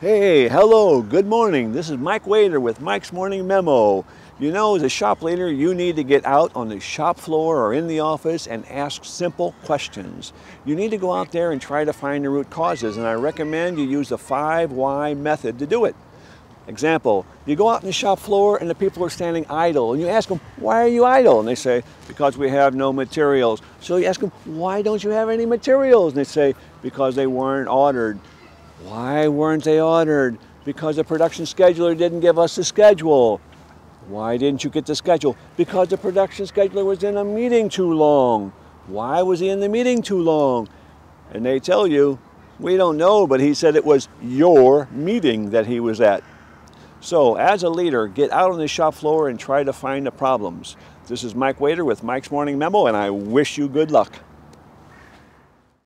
Hey, hello, good morning. This is Mike Wader with Mike's Morning Memo. You know, as a shop leader, you need to get out on the shop floor or in the office and ask simple questions. You need to go out there and try to find the root causes, and I recommend you use the 5 Why method to do it. Example, you go out on the shop floor and the people are standing idle, and you ask them, why are you idle? And they say, because we have no materials. So you ask them, why don't you have any materials? And they say, because they weren't ordered. Why weren't they ordered? Because the production scheduler didn't give us the schedule. Why didn't you get the schedule? Because the production scheduler was in a meeting too long. Why was he in the meeting too long? And they tell you, we don't know, but he said it was your meeting that he was at. So as a leader, get out on the shop floor and try to find the problems. This is Mike Wader with Mike's Morning Memo, and I wish you good luck.